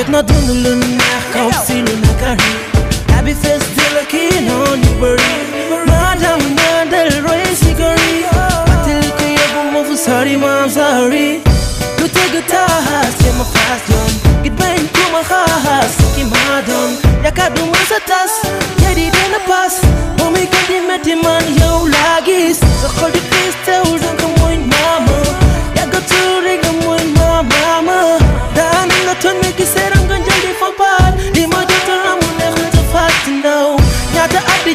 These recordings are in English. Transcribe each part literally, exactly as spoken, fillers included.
قطنا دندل الناحية وسين النكاري أبي فيس دلكين هون يبري ما دام نادل رئيس نكاري أتلك يا بوم فساري ما مساري قطع قطعات كم فاسلون قد بين كم خاص كم هادم يا كادو مساتس يا دي دنا باس أمي كدي متي من يولاقيس سخل ديس تودن كموين ماما يا قطوري كموين ماما دان نتون مكي سرام كنجلي فباد دي ما دترام ونخل تفات ناو يا دا أبي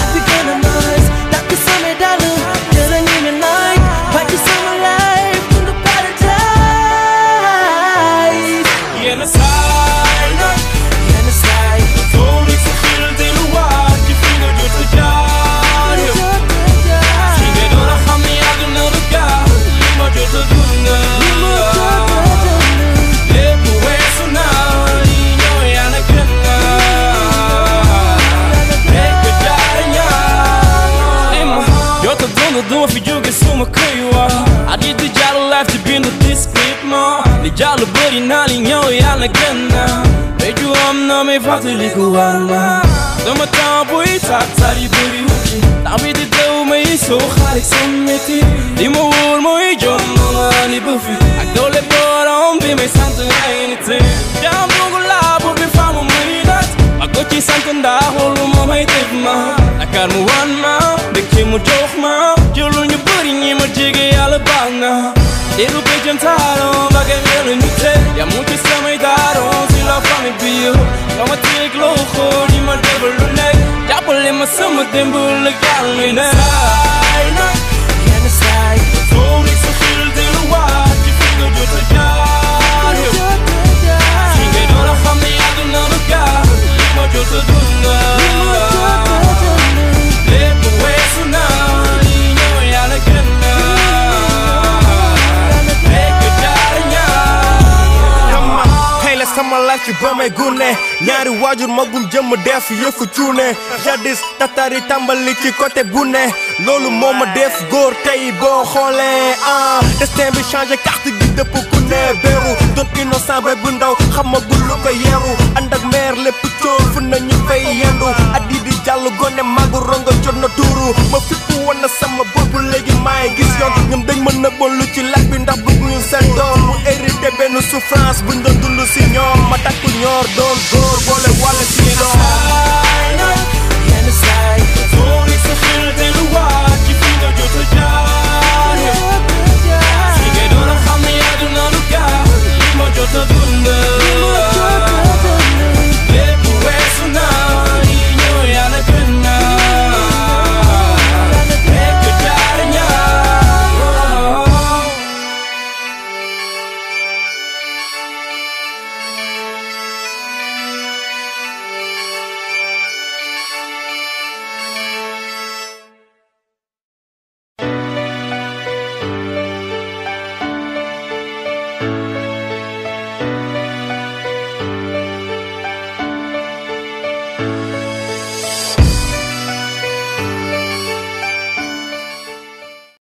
أبي كنا نايس لكن سامي دالو جالن يمين ناي باكي سامي لايف in the paradise يا نساينا يا نساي توني سخيل دلوقتي دوما في جوجة سوما كيوا عديد جالو لايف تبين ديس بيتما لجالو بري نالي نيو يالا كنا بيجو امنا ميفاتي ليكو وانا دوما تابوي تاتاري بري وكي تعبيد الدو ميسو خالك سمتي دي مور موي جمع ماني بوفي عدولي بورا امبي مي سانتو عينتي جامبو غلابو بفامو مينات عقوتي سانتو نداهولو ماما يتبما لكارمو وانما بكيمو جوخما Jolun your body, ni majige alabana. It'll be gentaro, baga melanite. Ya muti samai daro, si la fami bio. Kama take loco, ni ma devil lunek. Japole ma sama dembu la galina. Saina, can I say? Tony so feel the what you feel you to die. Singe no la fami adunaru ka, ma jo to dunna. You buy my gune, nyari wajur magum jam def yo fuchune. Jadis tatari tambali ci kote bune. Lolu moma def gor tay bo xolé ah. Destin bi changer carte gi depp ku ne beru. Don innocent bay bu ndaw xamagul lu ko yeru. And ak mer lepp toor fu nañu fay yendu. Adidi jallu gone magu rongo jotna turu. Ma fippu wona sama bobu legi may gis yoon ñum dañ mën na bon lu ci lak bi ndax bëgg ñu seen doom. Hérité benn souffrance buñ doon dund ci ñoom. Mata ku ñor doon